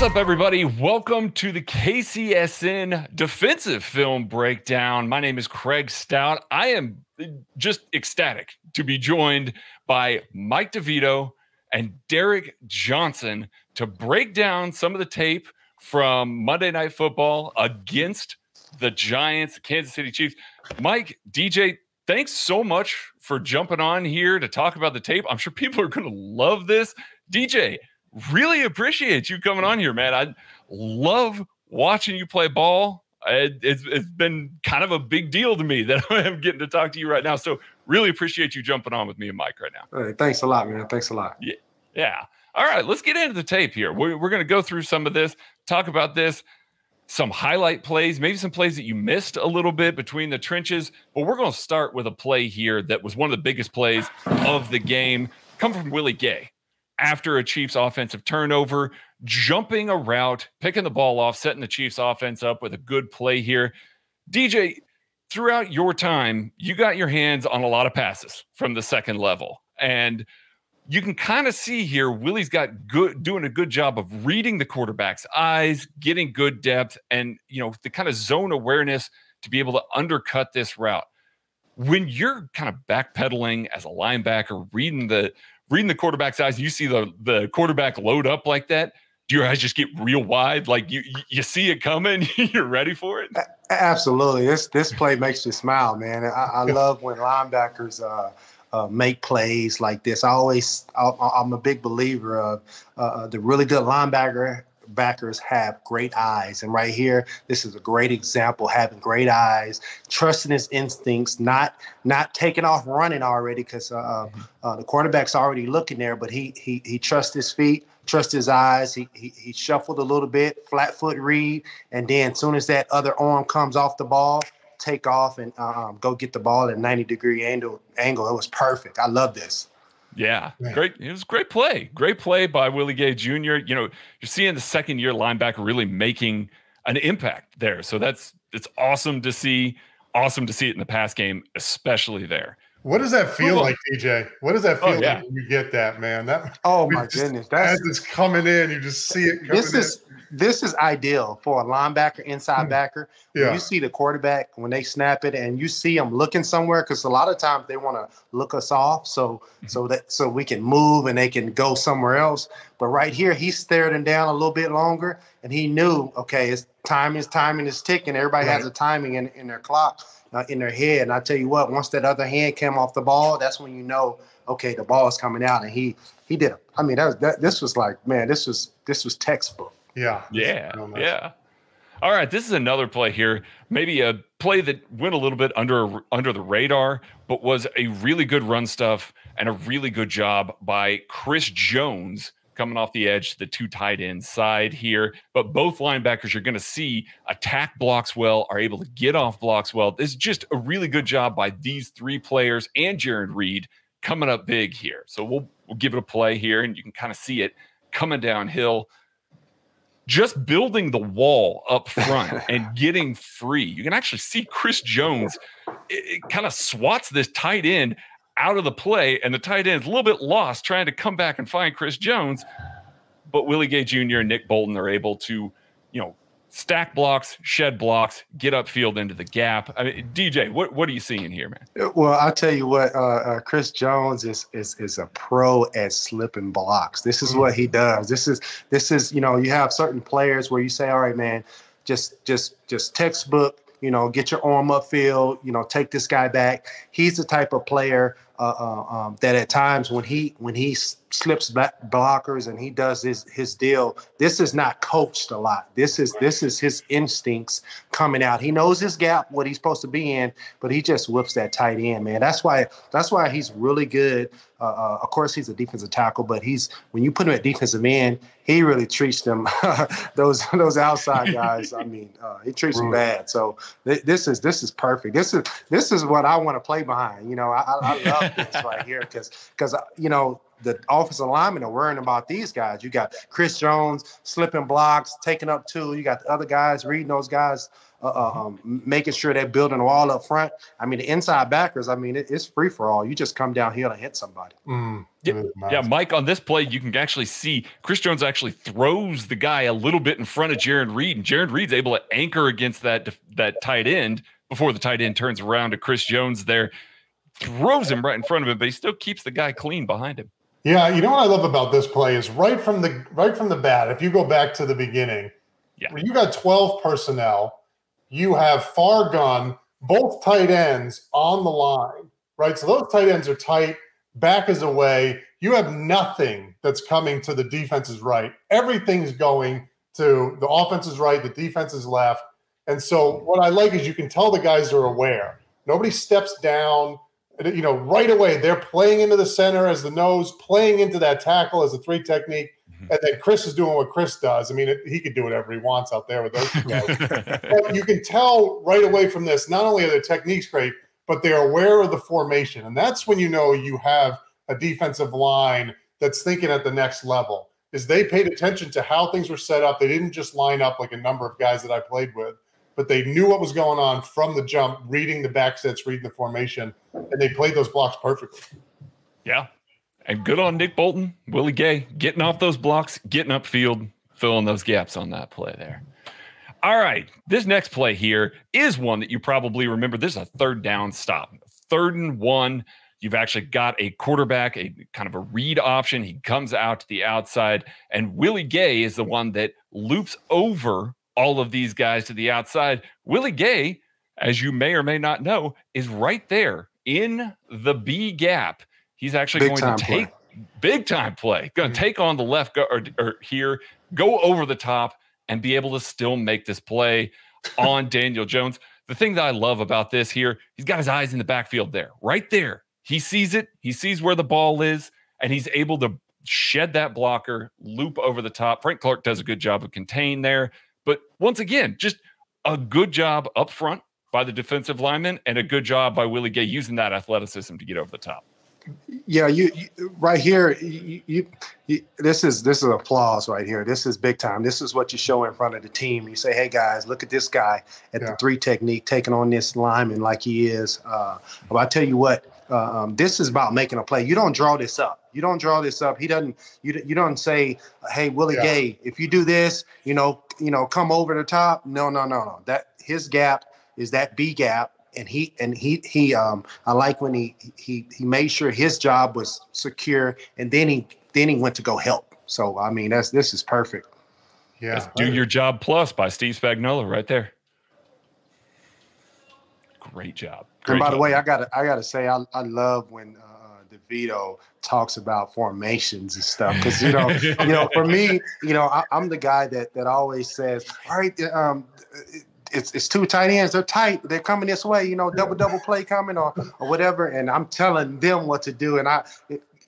What's up, everybody? Welcome to the KCSN Defensive Film Breakdown. My name is Craig Stout. I am just ecstatic to be joined by Mike DeVito and Derrick Johnson to break down some of the tape from Monday Night Football against the Giants, Kansas City Chiefs. Mike, DJ, thanks so much for jumping on here to talk about the tape. I'm sure people are going to love this. DJ, really appreciate you coming on here, man. I love watching you play ball. It's been kind of a big deal to me that I'm getting to talk to you right now. So really appreciate you jumping on with me and Mike right now. Hey, thanks a lot, man. Thanks a lot. Yeah. All right, let's get into the tape here. We're going to go through some of this, talk about this, some highlight plays, maybe some plays that you missed a little bit between the trenches. But we're going to start with a play here that was one of the biggest plays of the game. Come from Willie Gay. After a Chiefs offensive turnover, jumping a route, picking the ball off, setting the Chiefs offense up with a good play here. DJ, throughout your time, you got your hands on a lot of passes from the second level. And you can kind of see here, Willie's got doing a good job of reading the quarterback's eyes, getting good depth, and the kind of zone awareness to be able to undercut this route. When you're kind of backpedaling as a linebacker, reading the quarterback's eyes, you see the quarterback load up like that. Do your eyes just get real wide? Like you see it coming, you're ready for it? Absolutely. This play makes you smile, man. I love when linebackers make plays like this. I'm a big believer of the really good linebackers have great eyes. And right here, this is a great example, having great eyes, trusting his instincts, not taking off running already because the quarterback's already looking there, but he trusts his feet, trusts his eyes. He shuffled a little bit, flat foot read, and then as soon as that other arm comes off the ball, take off and go get the ball at a 90-degree angle. It was perfect. I love this. Yeah, man. Great. It was a great play. Great play by Willie Gay Jr. You're seeing the second-year linebacker really making an impact there. So it's awesome to see. Awesome to see it in the pass game, especially there. What does that feel like, DJ? What does that feel like when you get that, man? Oh my goodness! As it's coming in, you just see it coming This is ideal for a linebacker, inside backer. Yeah. When you see the quarterback, when they snap it and you see them looking somewhere, because a lot of times they want to look us off so we can move and they can go somewhere else. But right here, he stared him down a little bit longer and he knew, okay, it's time, his timing is ticking. Everybody has a timing in their clock, in their head. And I tell you what, once that other hand came off the ball, that's when you know, okay, the ball is coming out. And he did. I mean, this was like, man, this was textbook. Yeah. All right, this is another play here. Maybe a play that went a little bit under the radar, but was a really good run stuff and a really good job by Chris Jones coming off the edge to the two tight end side here. But both linebackers you're going to see attack blocks well, are able to get off blocks well. This is just a really good job by these three players and Jarran Reed coming up big here. So we'll give it a play here, and you can kind of see it coming downhill. Just building the wall up front and getting free. You can actually see Chris Jones it kind of swats this tight end out of the play, and the tight end's a little bit lost trying to come back and find Chris Jones. But Willie Gay Jr. and Nick Bolton are able to, stack blocks, shed blocks, get upfield into the gap. I mean, DJ, what are you seeing here, man? Well, I'll tell you what, Chris Jones is a pro at slipping blocks. This is what he does. This is you have certain players where you say, all right, man, just textbook, get your arm upfield, take this guy back. He's the type of player that at times when he slips back blockers and he does his deal, this is not coached a lot. This is his instincts coming out. He knows his gap, what he's supposed to be in, but he just whips that tight end, man. That's why he's really good. Of course, he's a defensive tackle, but when you put him at defensive end, he really treats them those outside guys. I mean, he treats them bad. So this is perfect. This is what I want to play behind. I love this right here because the offensive linemen are worrying about these guys. You got Chris Jones slipping blocks, taking up two. You got the other guys reading those guys' making sure they're building a wall up front. I mean, the inside backers, I mean, it's free for all. You just come downhill and hit somebody. Yeah, Mike, on this play, you can actually see Chris Jones actually throws the guy a little bit in front of Jarran Reed, and Jarran Reed's able to anchor against that tight end before the tight end turns around to Chris Jones there. Throws him right in front of him, but he still keeps the guy clean behind him. Yeah, you know what I love about this play is right from the bat, if you go back to the beginning, where you got 12 personnel, you have far gone, both tight ends on the line, right? So those tight ends are tight, back is away. You have nothing that's coming to the defense's right. Everything's going to the offense's right, the defense's left. And so what I like is you can tell the guys are aware. Nobody steps down. You know, right away, they're playing into the center as the nose, playing into that tackle as a three technique, and then Chris is doing what Chris does. I mean, he could do whatever he wants out there with those two guys. But you can tell right away from this, not only are their techniques great, but they're aware of the formation. And that's when you know you have a defensive line that's thinking at the next level, is they paid attention to how things were set up. They didn't just line up like a number of guys that I played with, but they knew what was going on from the jump, reading the back sets, reading the formation, and they played those blocks perfectly. Yeah, and good on Nick Bolton, Willie Gay, getting off those blocks, getting upfield, filling those gaps on that play there. All right, this next play here is one that you probably remember. This is a third down stop, 3rd and 1. You've actually got a quarterback, a kind of a read option. He comes out to the outside, and Willie Gay is the one that loops over all of these guys to the outside. Willie Gay, as you may or may not know, is right there in the B gap. He's actually going to take big time play, going to take on the left here, go over the top and be able to still make this play on Daniel Jones. The thing that I love about this here, he's got his eyes in the backfield there, right there. He sees it. He sees where the ball is, and he's able to shed that blocker, loop over the top. Frank Clark does a good job of contain there. But once again, just a good job up front by the defensive lineman and a good job by Willie Gay using that athleticism to get over the top. Yeah, this is applause right here. This is big time. This is what you show in front of the team. You say, hey, guys, look at this guy at the 3 technique taking on this lineman like he is. But I tell you what, this is about making a play. You don't draw this up. You don't draw this up. He doesn't. You don't say, hey, Willie Gay, if you do this, you know, come over the top. No. That his gap is that B gap. And he I like when he made sure his job was secure, and then he went to go help. So I mean this is perfect. Yeah. That's Do Your Job Plus by Steve Spagnuolo right there. Great job. And by the way, I gotta say I love when DeVito talks about formations and stuff, because for me, I'm the guy that always says, all right, It's 2 tight ends. They're tight. They're coming this way, double play coming or whatever. And I'm telling them what to do. And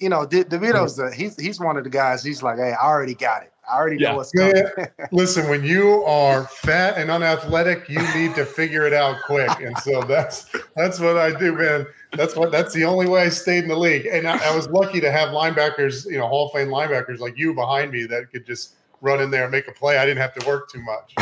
DeVito's he's one of the guys. He's like, hey, I already got it. I already know what's going on. Listen, when you are fat and unathletic, you need to figure it out quick. And so that's what I do, man. That's the only way I stayed in the league. And I was lucky to have linebackers, Hall of Fame linebackers like you behind me that could just run in there and make a play. I didn't have to work too much.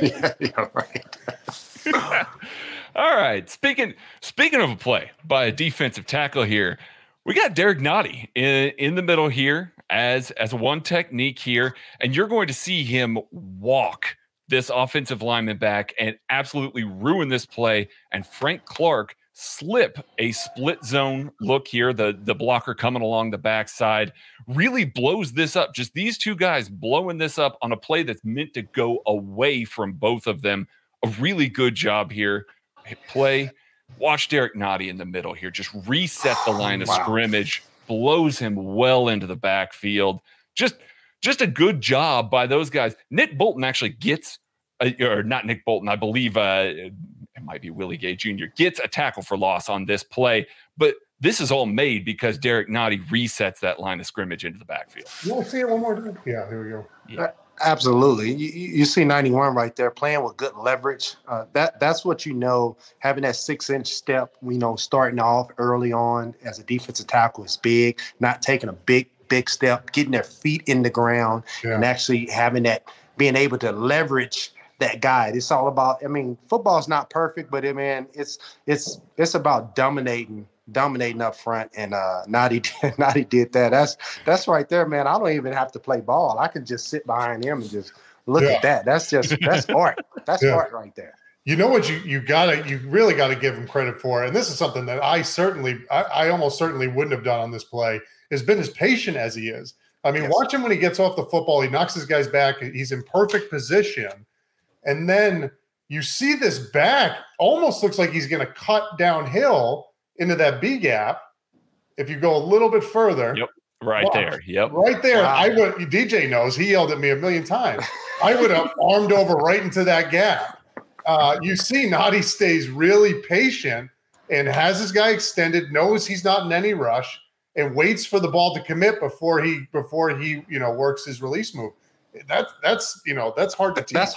Yeah, right. All right. Speaking of a play by a defensive tackle here, we got Derrick Nnadi in the middle here as 1 technique here, and you're going to see him walk this offensive lineman back and absolutely ruin this play. And Frank Clark slip a split zone look here. The blocker coming along the backside really blows this up. Just these 2 guys blowing this up on a play that's meant to go away from both of them. A really good job here. Play. Watch Derrick Nnadi in the middle here. Just reset the line of scrimmage. Blows him well into the backfield. Just a good job by those guys. Nick Bolton actually gets, or not Nick Bolton, I believe, it might be Willie Gay Jr., gets a tackle for loss on this play, but this is all made because Derrick Nnadi resets that line of scrimmage into the backfield. We'll see it one more time. Yeah, here we go. Yeah. Absolutely. You see 91 right there playing with good leverage. That's what having that 6-inch step, starting off early on as a defensive tackle is big, not taking a big step, getting their feet in the ground and actually being able to leverage that guide. It's all about, I mean, football's not perfect, but it, man, it's about dominating up front. And Nnadi did that. That's right there, man. I don't even have to play ball. I can just sit behind him and just look at that. That's art. That's art right there. You know what you really gotta give him credit for, and this is something that I almost certainly wouldn't have done on this play, has been as patient as he is. I mean, watch him when he gets off the football, he knocks his guys back, he's in perfect position, and then you see this back almost looks like he's gonna cut downhill into that B gap. If you go a little bit further, right there. Wow. I would. DJ knows, he yelled at me a million times. I would have armed over right into that gap. You see Nnadi stays really patient and has his guy extended, knows he's not in any rush, and waits for the ball to commit before he works his release move. That's hard to teach.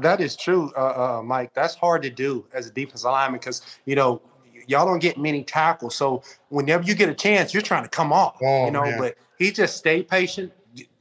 That is true, Mike. That's hard to do as a defensive lineman because y'all don't get many tackles. So whenever you get a chance, you're trying to come off. Oh, man. But he just stayed patient,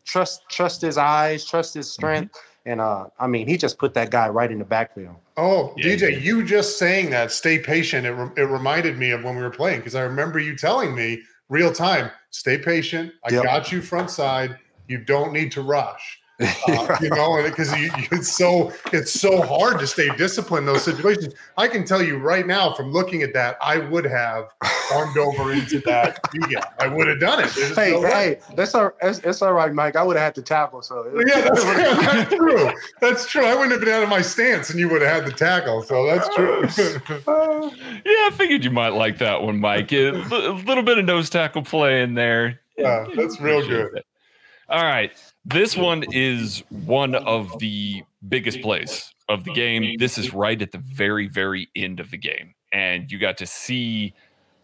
trust his eyes, trust his strength. Mm-hmm. And, he just put that guy right in the backfield. Oh, yeah, DJ, you just saying that, stay patient, it reminded me of when we were playing, because I remember you telling me real time, stay patient, I got you front side, you don't need to rush. Because it's so hard to stay disciplined in those situations. I can tell you right now from looking at that, I would have armed over into that. Yeah, I would have done it. Hey, that's all right, Mike. I would have had to tackle. So that's true. That's true. I wouldn't have been out of my stance, and you would have had the tackle. So that's true. I figured you might like that one, Mike. A little bit of nose tackle play in there. That's real good. All right. This one is one of the biggest plays of the game. This is right at the very, very end of the game. And you got to see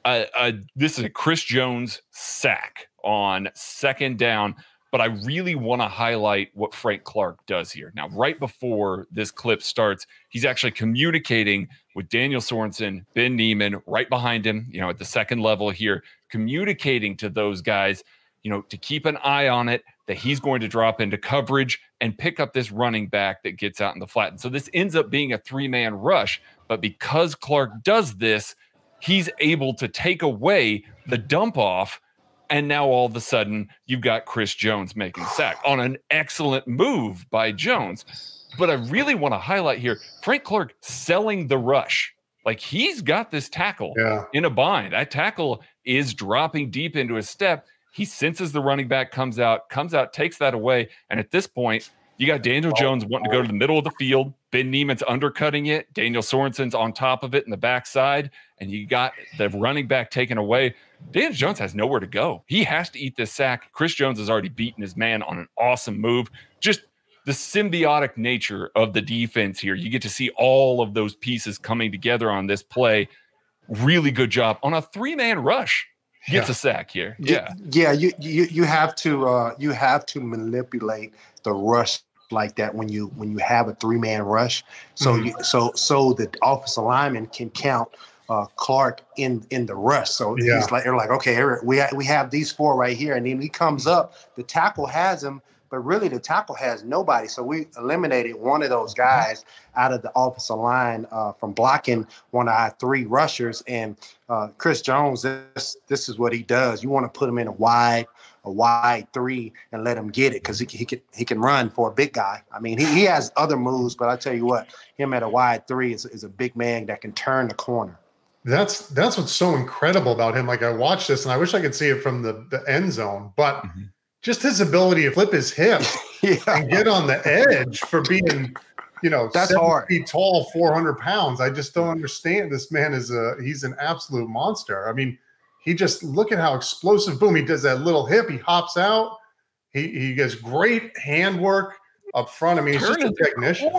this is a Chris Jones sack on second down. But I really want to highlight what Frank Clark does here. Now, right before this clip starts, he's actually communicating with Daniel Sorensen, Ben Neiman, right behind him, at the second level here, communicating to those guys, to keep an eye on it, that he's going to drop into coverage and pick up this running back that gets out in the flat. And so this ends up being a three-man rush, but because Clark does this, he's able to take away the dump off, and now all of a sudden you've got Chris Jones making sack on an excellent move by Jones. But I really want to highlight here, Frank Clark selling the rush. Like, he's got this tackle in a bind. That tackle is dropping deep into his step. He senses the running back comes out, takes that away. And at this point, you got Daniel Jones wanting to go to the middle of the field. Ben Neiman's undercutting it. Daniel Sorensen's on top of it in the backside. And you got the running back taken away. Daniel Jones has nowhere to go. He has to eat this sack. Chris Jones has already beaten his man on an awesome move. Just the symbiotic nature of the defense here. You get to see all of those pieces coming together on this play. Really good job on a three-man rush. Gets a sack here. You have to manipulate the rush like that when you have a three-man rush. So so the offensive lineman can count Clark in the rush. So he's like, they're like, okay, we have these four right here, and then he comes up. The tackle has him, but really the tackle has nobody. So we eliminated one of those guys out of the offensive line from blocking one of our three rushers. And Chris Jones, this is what he does. You want to put him in a wide three and let him get it, because he can run for a big guy. I mean, he has other moves, but I tell you what, him at a wide three is a big man that can turn the corner. That's what's so incredible about him. Like, I watched this and I wish I could see it from the end zone, but just his ability to flip his hips and get on the edge for being, that's 7 feet tall, 400 pounds. I just don't understand. This man he's an absolute monster. I mean, he just, look at how explosive, boom, he does that little hip. He hops out. He gets great hand work up front. I mean, he's just a technician.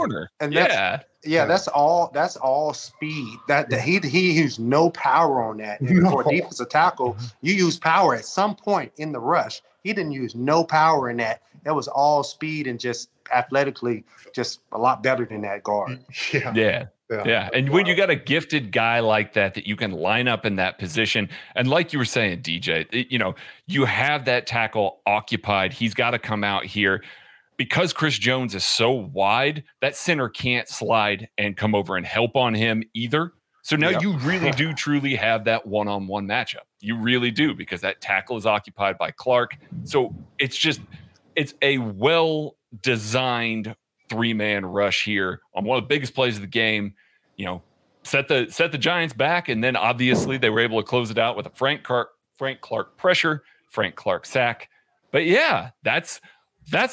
And that's all speed. That he used no power on that. No. For a defensive tackle, you use power at some point in the rush. He didn't use no power in that. That was all speed and just athletically just a lot better than that guard. Yeah. And when you got a gifted guy like that you can line up in that position, and like you were saying, DJ, you have that tackle occupied. He's got to come out here. because Chris Jones is so wide, that center can't slide and come over and help on him either. So now you really do truly have that one-on-one matchup. You really do, because that tackle is occupied by Clark. So it's just, it's a well-designed three-man rush here on one of the biggest plays of the game. You know, set the Giants back, and then obviously they were able to close it out with a Frank Clark pressure, Frank Clark sack. But yeah, that's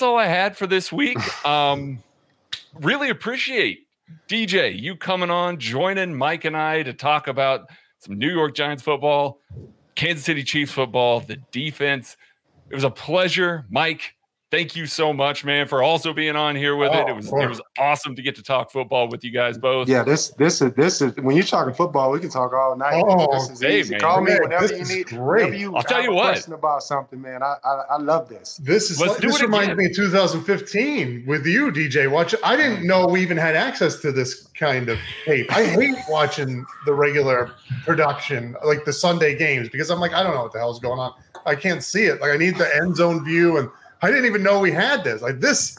all I had for this week. Really appreciate DJ, you coming on, joining Mike and I to talk about some New York Giants football, Kansas City Chiefs football, the defense. It was a pleasure. Mike, thank you so much, man, for also being on here with it. It was awesome to get to talk football with you guys both. Yeah, this is when you're talking football, we can talk all night. Call me whenever you need. I'll tell you what. Question about something, man. I love this. This reminds me of 2015 with you, DJ. I didn't know we even had access to this kind of tape. I hate watching the regular production, like the Sunday games, because I'm like, I don't know what the hell's going on. I can't see it. Like, I need the end zone view, and I didn't even know we had this. Like this,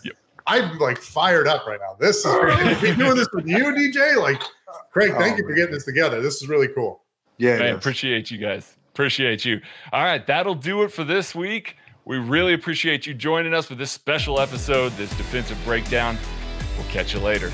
I'm like fired up right now. This is we doing this with you, DJ. Like, Craig, thank you for getting this together. This is really cool. Yeah, man, appreciate you guys. Appreciate you. All right, that'll do it for this week. We really appreciate you joining us for this special episode, this defensive breakdown. We'll catch you later.